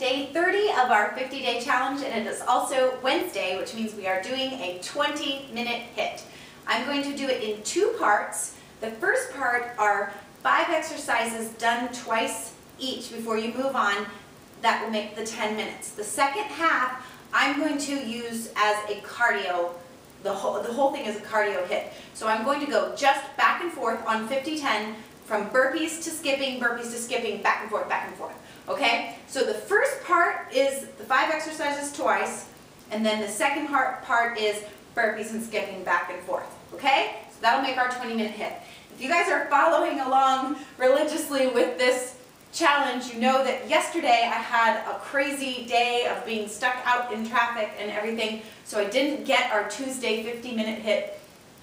day 30 of our 50-day challenge, and it is also Wednesday, which means we are doing a 20-minute HIIT. I'm going to do it in two parts. The first part are 5 exercises done twice each before you move on. That will make the 10 minutes. The second half I'm going to use as a cardio, the whole thing is a cardio HIIT. So I'm going to go just back and forth on 50-10 from burpees to skipping, back and forth, okay? So the first part is the 5 exercises twice, and then the second part is burpees and skipping back and forth, okay? So that'll make our 20-minute HIIT. If you guys are following along religiously with this challenge, you know that yesterday I had a crazy day of being stuck out in traffic and everything, so I didn't get our Tuesday 50-minute HIIT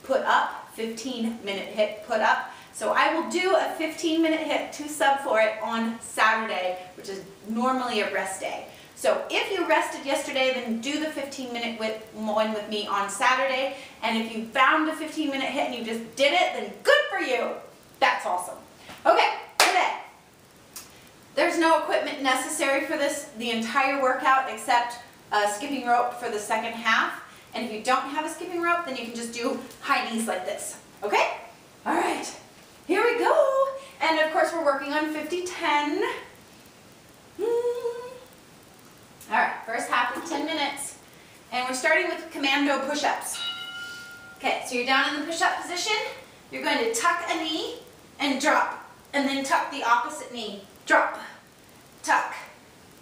put up, 15-minute HIIT put up. So I will do a 15-minute HIIT to sub for it on Saturday, which is normally a rest day. So if you rested yesterday, then do the 15-minute one with me on Saturday, and if you found a 15-minute HIIT and you just did it, then good for you. That's awesome. Okay, today. There's no equipment necessary for this, the entire workout, except a skipping rope for the second half. And if you don't have a skipping rope, then you can just do high knees like this. Okay? All right. Here we go. And of course, we're working on 50-10. All right. First half is 10 minutes. And we're starting with commando push-ups. Okay. So you're down in the push-up position. You're going to tuck a knee and drop. And then tuck the opposite knee. Drop, tuck,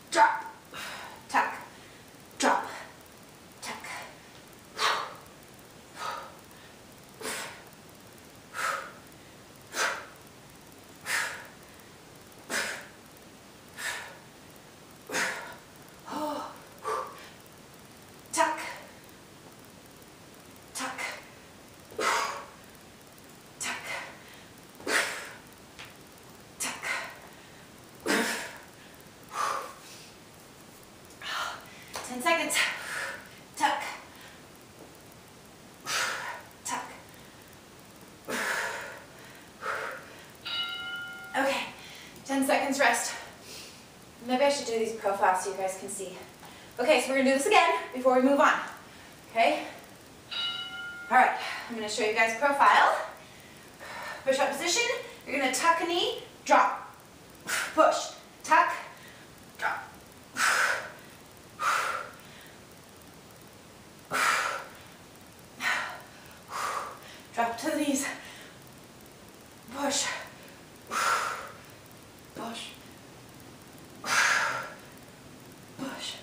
drop, tuck, drop, tuck. Tuck, tuck, tuck. Seconds. Tuck. Tuck. Okay. 10 seconds rest. Maybe I should do these profiles so you guys can see. Okay, so we're going to do this again before we move on. Okay? Alright. I'm going to show you guys profile. Push-up position. You're going to tuck a knee. Drop. Push. Tuck. Drop. Drop to the knees, push, push, push, push,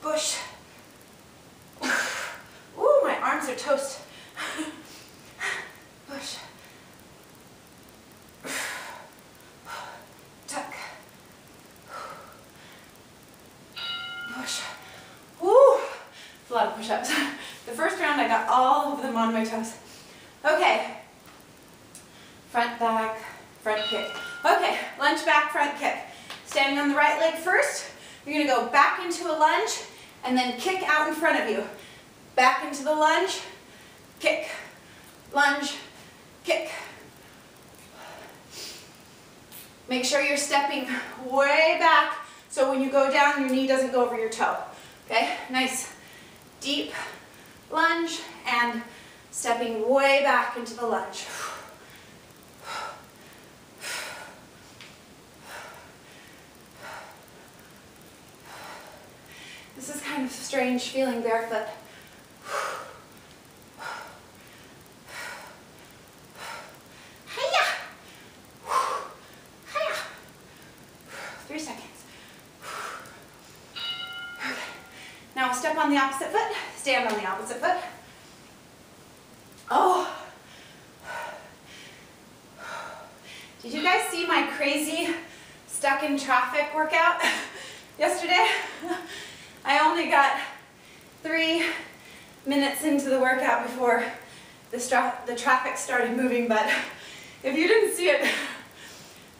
push, push. Ooh, my arms are toast. Push. A lot of push-ups. The first round I got all of them on my toes. Okay. Front, back, front kick. Okay, lunge, back, front kick. Standing on the right leg first, you're going to go back into a lunge and then kick out in front of you. Back into the lunge, kick. Make sure you're stepping way back so when you go down your knee doesn't go over your toe. Okay, nice. Deep lunge and stepping way back into the lunge. This is kind of strange feeling barefoot. Step on the opposite foot, stand on the opposite foot. Oh. Did you guys see my crazy stuck in traffic workout yesterday? I only got 3 minutes into the workout before the traffic started moving, but if you didn't see it,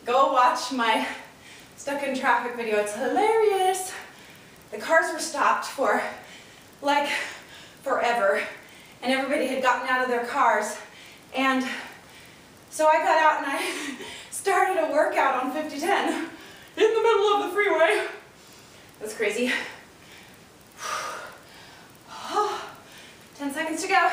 go watch my stuck in traffic video. It's hilarious. The cars were stopped for like forever and everybody had gotten out of their cars. And so I got out and I started a workout on 5010 in the middle of the freeway. That's crazy. 10 seconds to go.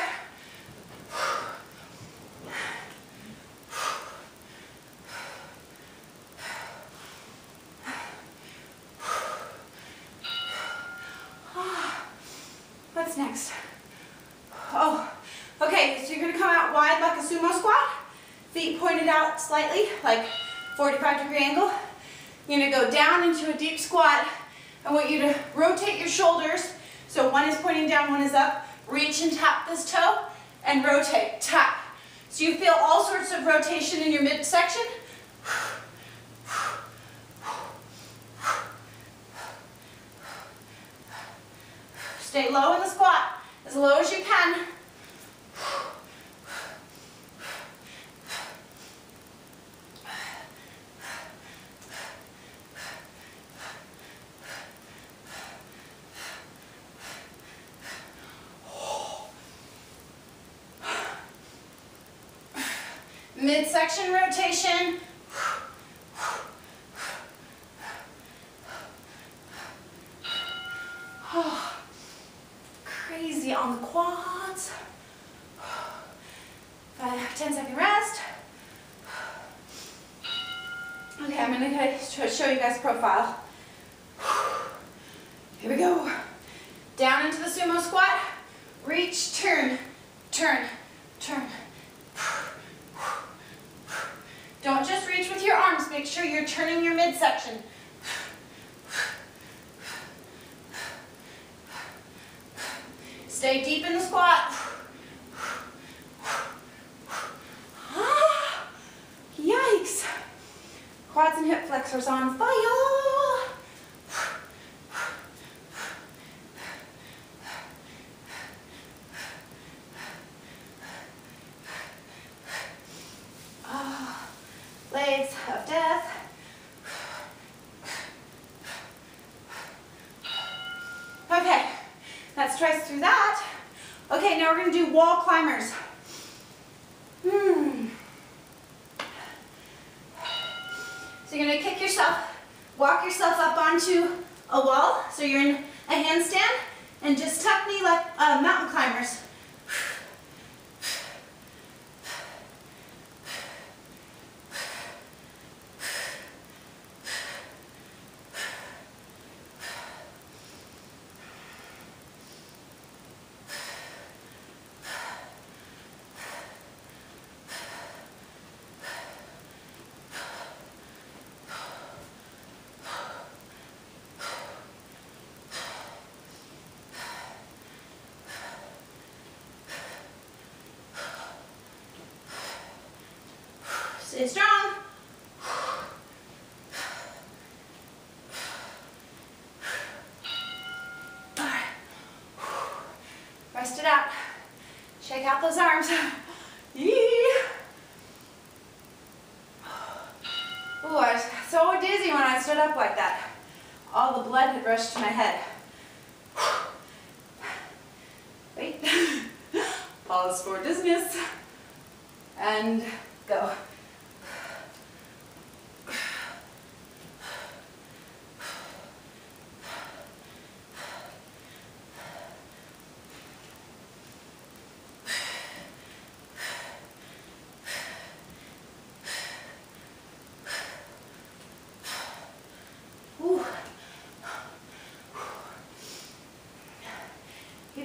What's next? Oh, okay, so you're gonna come out wide like a sumo squat. Feet pointed out slightly, like 45-degree angle. You're gonna go down into a deep squat. I want you to rotate your shoulders. So one is pointing down, one is up. Reach and tap this toe and rotate, tap. So you feel all sorts of rotation in your midsection. Stay low in the squat, as low as you can. Midsection rotation. Oh, crazy on the quads. 10-second rest. Okay, I'm gonna show you guys profile. Here we go. Down into the sumo squat. Reach, turn, turn, turn. Don't just reach with your arms, make sure you're turning your midsection. Stay deep in the squat. Ah, yikes. Quads and hip flexors on fire. Legs of death. Okay, that's twice through that. Okay, now we're going to do wall climbers. So you're going to kick yourself, walk yourself up onto a wall. So you're in a handstand and just tuck knee like mountain climbers. Stay strong. All right. Rest it out. Shake out those arms. Yee. Oh, I was so dizzy when I stood up like that. All the blood had rushed to my head. Wait. Pause for dizziness. And go.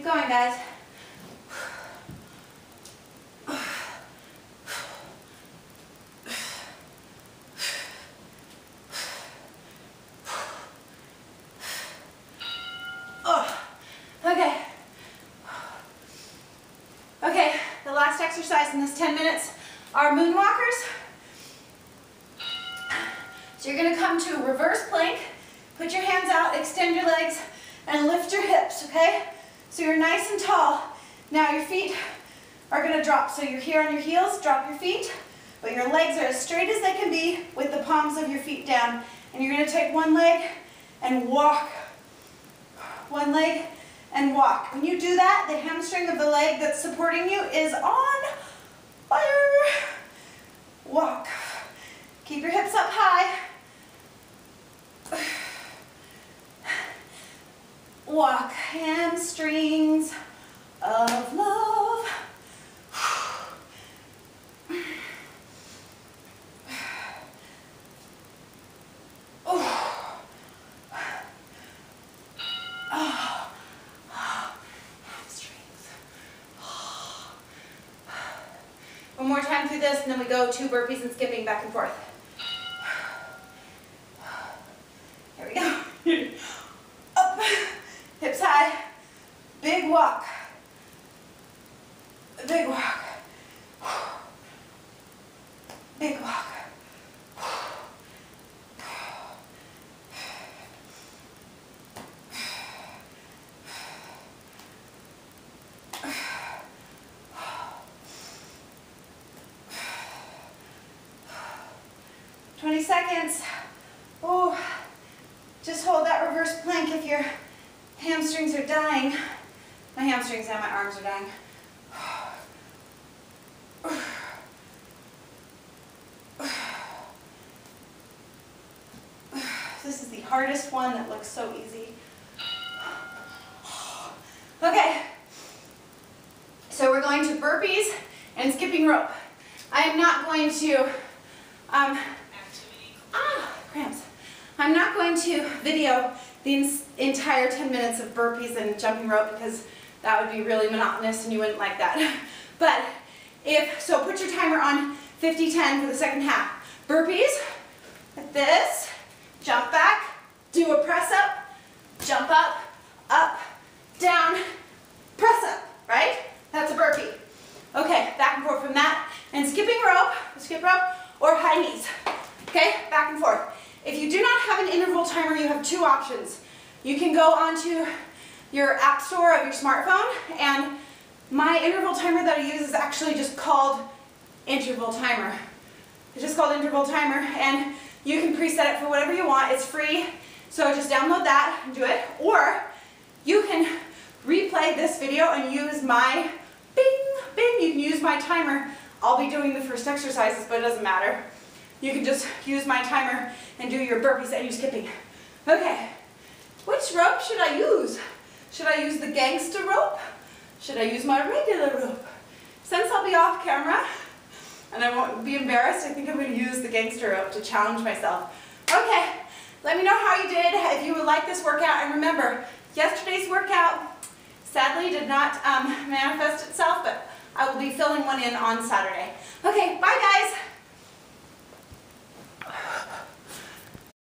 Going, guys. Oh, okay. Okay, the last exercise in this 10 minutes are moonwalkers. So you're going to come to a reverse plank, put your hands out, extend your legs, and lift your hips, okay? So you're nice and tall. Now your feet are gonna drop. So you're here on your heels, drop your feet, but your legs are as straight as they can be with the palms of your feet down. And you're gonna take one leg and walk. One leg and walk. When you do that, the hamstring of the leg that's supporting you is on fire. Walk. Keep your hips up high. Walk. Hamstrings of love. One more time through this, and then we go two burpees and skipping back and forth. Here we go. Up, hips high, big walk, big walk, big walk. Seconds. Oh, just hold that reverse plank if your hamstrings are dying. My hamstrings and my arms are dying. This is the hardest one that looks so easy. Okay, so we're going to burpees and skipping rope. I am not going to video the entire 10 minutes of burpees and jumping rope, because that would be really monotonous and you wouldn't like that. But if, so put your timer on 50-10 for the second half. Burpees, like this, jump back, do a press up, jump up, up, down, press up, right? That's a burpee. Okay, back and forth from that. And skipping rope, skip rope, or high knees. Okay, back and forth. If you do not have an interval timer, you have two options. You can go onto your app store of your smartphone, and my interval timer that I use is actually just called Interval Timer. It's just called Interval Timer, and you can preset it for whatever you want. It's free, so just download that and do it. Or you can replay this video and use my bing, bing. You can use my timer. I'll be doing the first exercises, but it doesn't matter. You can just use my timer and do your burpees and your skipping. Okay, which rope should I use? Should I use the gangster rope? Should I use my regular rope? Since I'll be off camera and I won't be embarrassed, I think I'm going to use the gangster rope to challenge myself. Okay, let me know how you did, if you would like this workout. And remember, yesterday's workout sadly did not manifest itself, but I will be filling one in on Saturday. Okay, bye guys.